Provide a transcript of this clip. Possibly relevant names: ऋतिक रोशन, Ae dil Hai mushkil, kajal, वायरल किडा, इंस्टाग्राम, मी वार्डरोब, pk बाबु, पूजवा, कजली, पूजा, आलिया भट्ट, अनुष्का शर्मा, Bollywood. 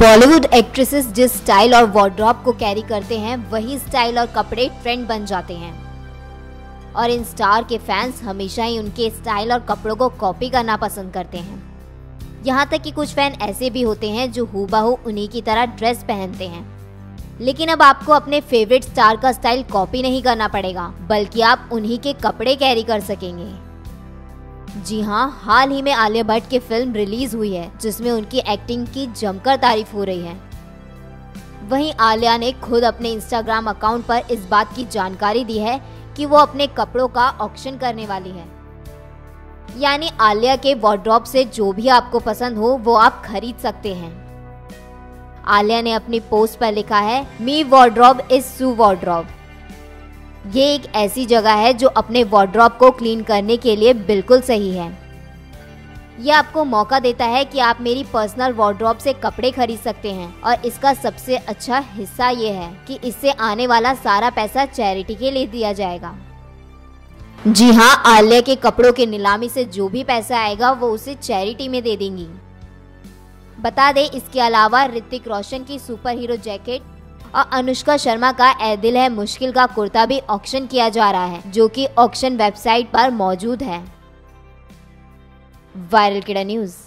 Bollywood actresses जिस style और wardrobe को कैरी करते हैं, वही स्टाइल और कपड़े ट्रेंड बन जाते हैं और इन स्टार के फैंस हमेशा ही उनके स्टाइल और कपड़ों को कॉपी करना पसंद करते हैं। यहाँ तक कि कुछ फैन ऐसे भी होते हैं जो हूबहू उन्हीं की तरह ड्रेस पहनते हैं। लेकिन अब आपको अपने फेवरेट स्टार का स्टाइल कॉपी नहीं करना पड़ेगा, बल्कि आप उन्हीं के कपड़े कैरी कर सकेंगे। जी हाँ, हाल ही में आलिया भट्ट की फिल्म रिलीज हुई है, जिसमें उनकी एक्टिंग की जमकर तारीफ हो रही है। वहीं आलिया ने खुद अपने इंस्टाग्राम अकाउंट पर इस बात की जानकारी दी है कि वो अपने कपड़ों का ऑक्शन करने वाली है, यानी आलिया के वार्डरोब से जो भी आपको पसंद हो वो आप खरीद सकते हैं। आलिया ने अपनी पोस्ट पर लिखा है, मी वार्डरोब इज सू वार्डरोब। ये एक ऐसी जगह है जो अपने वार्डरोब को क्लीन करने के लिए बिल्कुल सही है। यह आपको मौका देता है कि आप मेरी पर्सनल वार्डरोब से कपड़े खरीद सकते हैं और इसका सबसे अच्छा हिस्सा ये है कि इससे आने वाला सारा पैसा चैरिटी के लिए दिया जाएगा। जी हाँ, आलिया के कपड़ों के नीलामी से जो भी पैसा आएगा वो उसे चैरिटी में दे देंगी। बता दें, इसके अलावा ऋतिक रोशन की सुपर हीरो जैकेट और अनुष्का शर्मा का ए दिल है मुश्किल का कुर्ता भी ऑक्शन किया जा रहा है, जो कि ऑक्शन वेबसाइट पर मौजूद है। वायरल किडा न्यूज़।